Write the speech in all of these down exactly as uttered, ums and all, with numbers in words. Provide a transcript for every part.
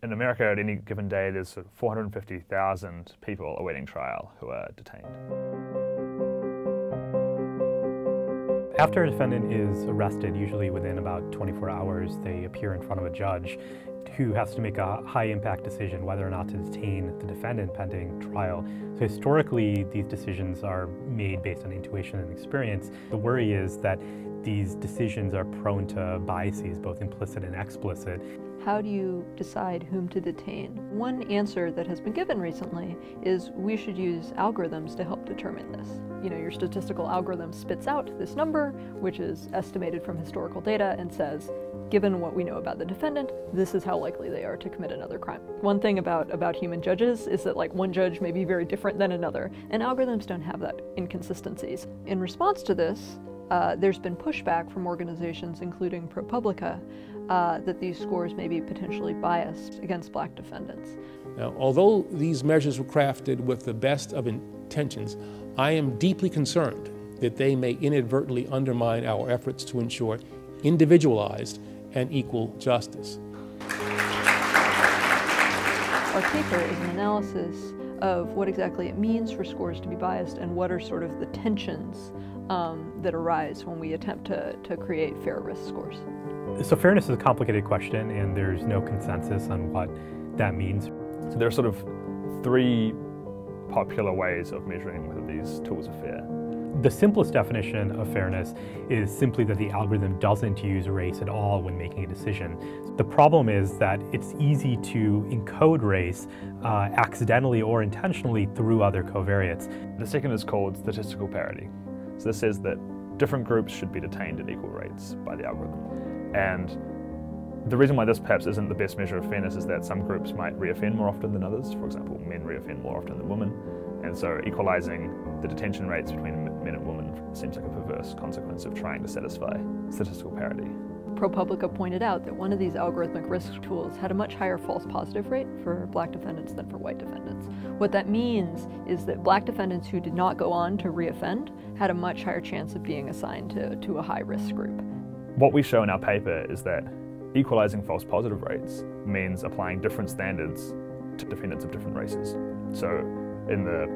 In America, at any given day, there's four hundred fifty thousand people awaiting trial who are detained. After a defendant is arrested, usually within about twenty-four hours, they appear in front of a judge who has to make a high-impact decision whether or not to detain the defendant pending trial. So historically, these decisions are made based on intuition and experience. The worry is that these decisions are prone to biases, both implicit and explicit. How do you decide whom to detain? One answer that has been given recently is we should use algorithms to help determine this. You know, your statistical algorithm spits out this number, which is estimated from historical data, and says, given what we know about the defendant, this is how likely they are to commit another crime. One thing about, about human judges is that like one judge may be very different than another, and algorithms don't have that inconsistencies. In response to this, Uh, there's been pushback from organizations, including ProPublica, uh, that these scores may be potentially biased against black defendants. Now, although these measures were crafted with the best of intentions, I am deeply concerned that they may inadvertently undermine our efforts to ensure individualized and equal justice. Our paper is an analysis of what exactly it means for scores to be biased and what are sort of the tensions um, that arise when we attempt to, to create fair risk scores. So fairness is a complicated question, and there's no consensus on what that means. So there are sort of three popular ways of measuring whether these tools are fair. The simplest definition of fairness is simply that the algorithm doesn't use race at all when making a decision. The problem is that it's easy to encode race uh, accidentally or intentionally through other covariates. The second is called statistical parity. So this says that different groups should be detained at equal rates by the algorithm. And the reason why this perhaps isn't the best measure of fairness is that some groups might reoffend more often than others. For example, men reoffend more often than women. And so equalizing the detention rates between men and women seems like a perverse consequence of trying to satisfy statistical parity. ProPublica pointed out that one of these algorithmic risk tools had a much higher false positive rate for black defendants than for white defendants. What that means is that black defendants who did not go on to reoffend had a much higher chance of being assigned to, to a high-risk group. What we show in our paper is that equalizing false positive rates means applying different standards to defendants of different races. So in the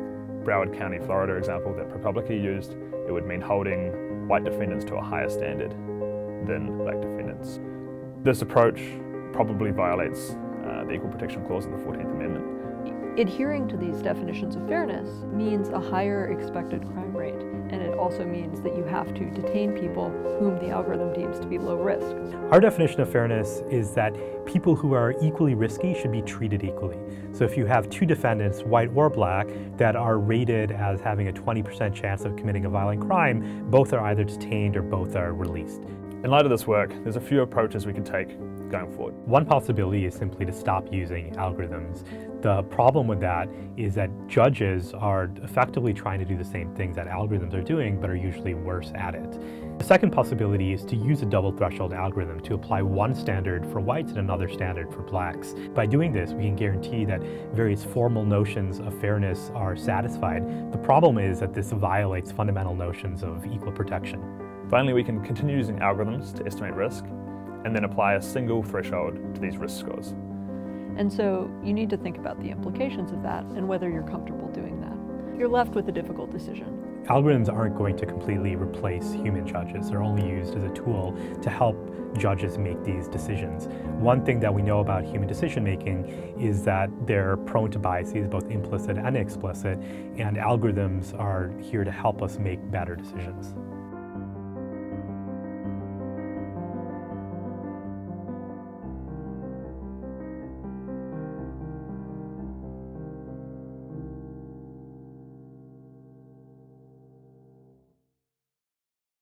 Broward County, Florida example that ProPublica used, it would mean holding white defendants to a higher standard than black defendants. This approach probably violates uh, the Equal Protection Clause of the fourteenth amendment. Adhering to these definitions of fairness means a higher expected crime rate, and it also means that you have to detain people whom the algorithm deems to be low risk. Our definition of fairness is that people who are equally risky should be treated equally. So if you have two defendants, white or black, that are rated as having a twenty percent chance of committing a violent crime, both are either detained or both are released. In light of this work, there's a few approaches we can take going forward. One possibility is simply to stop using algorithms. The problem with that is that judges are effectively trying to do the same things that algorithms are doing, but are usually worse at it. The second possibility is to use a double threshold algorithm to apply one standard for whites and another standard for blacks. By doing this, we can guarantee that various formal notions of fairness are satisfied. The problem is that this violates fundamental notions of equal protection. Finally, we can continue using algorithms to estimate risk and then apply a single threshold to these risk scores. And so you need to think about the implications of that and whether you're comfortable doing that. You're left with a difficult decision. Algorithms aren't going to completely replace human judges. They're only used as a tool to help judges make these decisions. One thing that we know about human decision-making is that they're prone to biases, both implicit and explicit, and algorithms are here to help us make better decisions.